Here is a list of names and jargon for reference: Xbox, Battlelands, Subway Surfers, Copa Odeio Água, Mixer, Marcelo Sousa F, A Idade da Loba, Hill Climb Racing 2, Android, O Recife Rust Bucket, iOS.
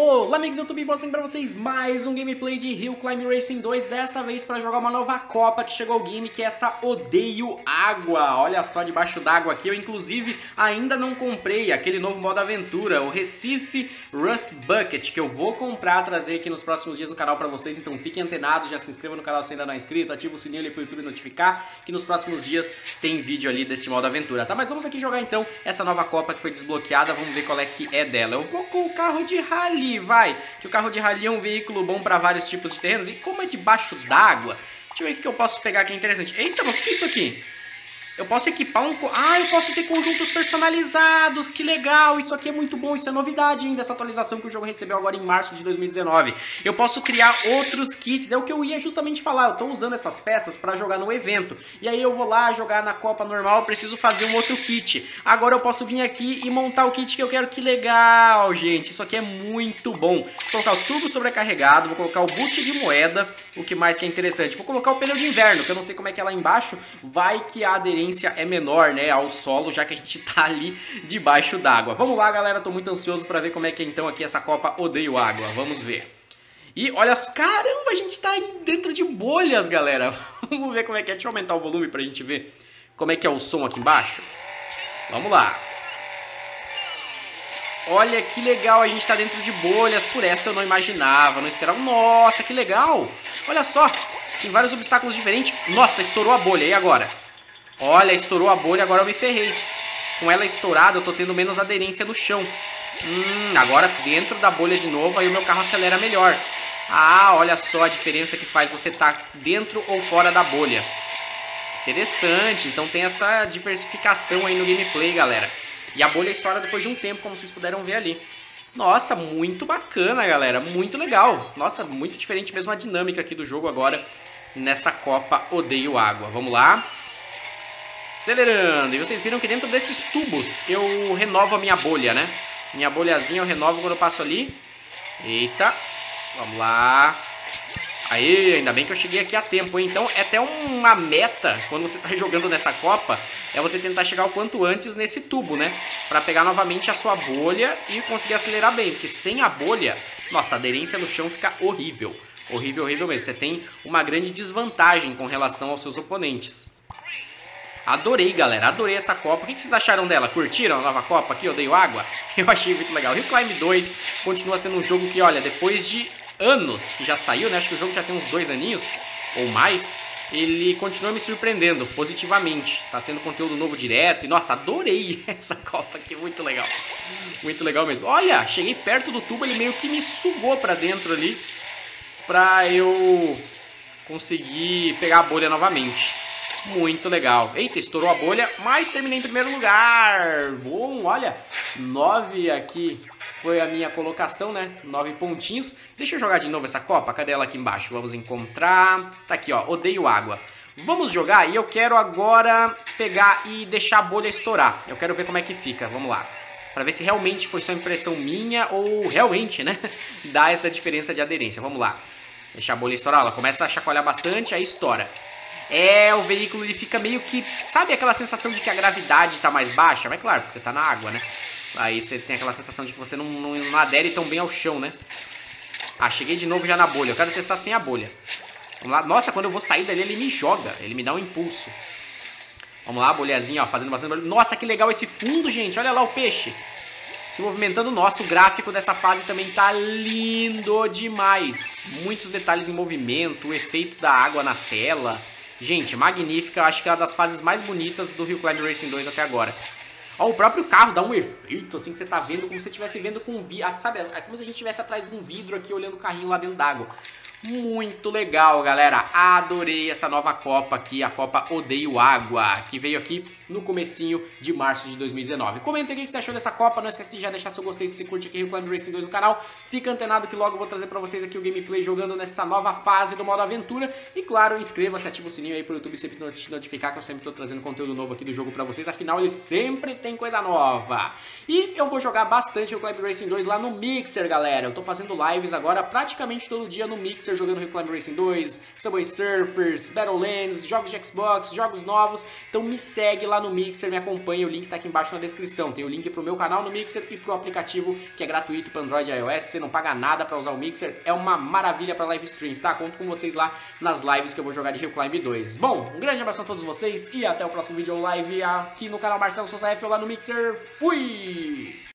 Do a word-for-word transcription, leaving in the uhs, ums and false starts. Olá, amigos do YouTube, mostrando pra vocês mais um gameplay de Hill Climb Racing dois, desta vez pra jogar uma nova Copa que chegou ao game, que é essa Odeio Água. Olha só, debaixo d'água aqui, eu inclusive ainda não comprei aquele novo modo aventura, o Recife Rust Bucket, que eu vou comprar, trazer aqui nos próximos dias no canal pra vocês, então fiquem antenados, já se inscreva no canal se ainda não é inscrito, ativa o sininho ali pro YouTube notificar, que nos próximos dias tem vídeo ali desse modo aventura, tá? Mas vamos aqui jogar então essa nova Copa que foi desbloqueada, vamos ver qual é que é dela. Eu vou com o carro de rally, vai, que o carro de rally é um veículo bom para vários tipos de terrenos, e como é debaixo d'água, deixa eu ver o que eu posso pegar aqui interessante. Eita, mas o que é isso aqui? Eu posso equipar um... Ah, eu posso ter conjuntos personalizados, que legal, isso aqui é muito bom, isso é novidade ainda, essa atualização que o jogo recebeu agora em março de dois mil e dezenove. Eu posso criar outros kits, é o que eu ia justamente falar, eu tô usando essas peças pra jogar no evento. E aí eu vou lá jogar na Copa normal, eu preciso fazer um outro kit. Agora eu posso vir aqui e montar o kit que eu quero, que legal, gente, isso aqui é muito bom. Vou colocar o turbo sobrecarregado, vou colocar o boost de moeda, o que mais que é interessante. Vou colocar o pneu de inverno, que eu não sei como é que é lá embaixo, vai que a aderência é menor, né, ao solo, já que a gente tá ali debaixo d'água. Vamos lá, galera, tô muito ansioso pra ver como é que é então aqui essa Copa Odeio Água, vamos ver. E olha, caramba, a gente tá dentro de bolhas, galera, vamos ver como é que é, deixa eu aumentar o volume pra gente ver como é que é o som aqui embaixo. Vamos lá. Olha que legal, a gente tá dentro de bolhas, por essa eu não imaginava, não esperava, nossa, que legal, olha só, tem vários obstáculos diferentes, nossa, estourou a bolha, e agora? Olha, estourou a bolha, agora eu me ferrei. Com ela estourada, eu tô tendo menos aderência no chão. Hum, agora dentro da bolha de novo, aí o meu carro acelera melhor. Ah, olha só a diferença que faz você tá dentro ou fora da bolha. Interessante, então tem essa diversificação aí no gameplay, galera. E a bolha estoura depois de um tempo, como vocês puderam ver ali. Nossa, muito bacana, galera, muito legal. Nossa, muito diferente mesmo a dinâmica aqui do jogo agora, nessa Copa Odeio Água. Vamos lá. Acelerando, e vocês viram que dentro desses tubos eu renovo a minha bolha, né? Minha bolhazinha eu renovo quando eu passo ali. Eita, vamos lá. Aí, ainda bem que eu cheguei aqui a tempo, hein? Então é até uma meta, quando você tá jogando nessa Copa, é você tentar chegar o quanto antes nesse tubo, né? Pra pegar novamente a sua bolha e conseguir acelerar bem, porque sem a bolha, nossa, a aderência no chão fica horrível. Horrível, horrível mesmo, você tem uma grande desvantagem com relação aos seus oponentes. Adorei, galera, adorei essa Copa. O que vocês acharam dela? Curtiram a nova Copa aqui, Odeio Água? Eu achei muito legal. Hill Climb dois continua sendo um jogo que, olha, depois de anos que já saiu, né? Acho que o jogo já tem uns dois aninhos ou mais. Ele continua me surpreendendo positivamente. Tá tendo conteúdo novo direto. E, nossa, adorei essa Copa aqui, muito legal. Muito legal mesmo. Olha, cheguei perto do tubo, ele meio que me sugou pra dentro ali pra eu conseguir pegar a bolha novamente. Muito legal. Eita, estourou a bolha, mas terminei em primeiro lugar. Bom, olha, nove aqui foi a minha colocação, né? Nove pontinhos. Deixa eu jogar de novo essa Copa. Cadê ela aqui embaixo? Vamos encontrar. Tá aqui, ó, Odeio Água. Vamos jogar e eu quero agora pegar e deixar a bolha estourar. Eu quero ver como é que fica. Vamos lá. Pra ver se realmente foi só impressão minha ou realmente, né? Dá essa diferença de aderência. Vamos lá. Deixar a bolha estourar. Ela começa a chacoalhar bastante, aí estoura. É, o veículo ele fica meio que... Sabe aquela sensação de que a gravidade tá mais baixa? Mas claro, porque você tá na água, né? Aí você tem aquela sensação de que você não, não, não adere tão bem ao chão, né? Ah, cheguei de novo já na bolha. Eu quero testar sem a bolha. Vamos lá. Nossa, quando eu vou sair dali, ele me joga. Ele me dá um impulso. Vamos lá, bolhazinha, ó, fazendo bastante barulho. Nossa, que legal esse fundo, gente. Olha lá o peixe se movimentando. Nossa, o gráfico dessa fase também tá lindo demais. Muitos detalhes em movimento, o efeito da água na tela... Gente, magnífica, acho que é uma das fases mais bonitas do Hill Climb Racing dois até agora. Ó, o próprio carro dá um efeito, assim, que você tá vendo, como se você estivesse vendo com um vidro, sabe? É como se a gente estivesse atrás de um vidro aqui, olhando o carrinho lá dentro d'água. Muito legal, galera, adorei essa nova Copa aqui, a Copa Odeio Água, que veio aqui no comecinho de março de dois mil e dezenove. Comenta aqui o que você achou dessa Copa, não esquece de já deixar seu gostei se você curte aqui Hill Climb Racing dois no canal. Fica antenado que logo eu vou trazer pra vocês aqui o gameplay jogando nessa nova fase do modo aventura. E claro, inscreva-se, ativa o sininho aí pro YouTube sempre te notificar que eu sempre tô trazendo conteúdo novo aqui do jogo pra vocês, afinal ele sempre tem coisa nova. E eu vou jogar bastante Hill Climb Racing dois lá no Mixer, galera, eu tô fazendo lives agora praticamente todo dia no Mixer. Jogando Hill Climb Racing dois, Subway Surfers, Battlelands, jogos de Xbox, jogos novos. Então me segue lá lá no Mixer, me acompanha, o link tá aqui embaixo na descrição. Tem o link pro meu canal no Mixer e pro aplicativo que é gratuito para Android e iOS, você não paga nada pra usar o Mixer, é uma maravilha pra live streams, tá? Conto com vocês lá nas lives que eu vou jogar de Hill Climb dois. Bom, um grande abraço a todos vocês e até o próximo vídeo live aqui no canal Marcelo Sousa F ou lá no Mixer. Fui!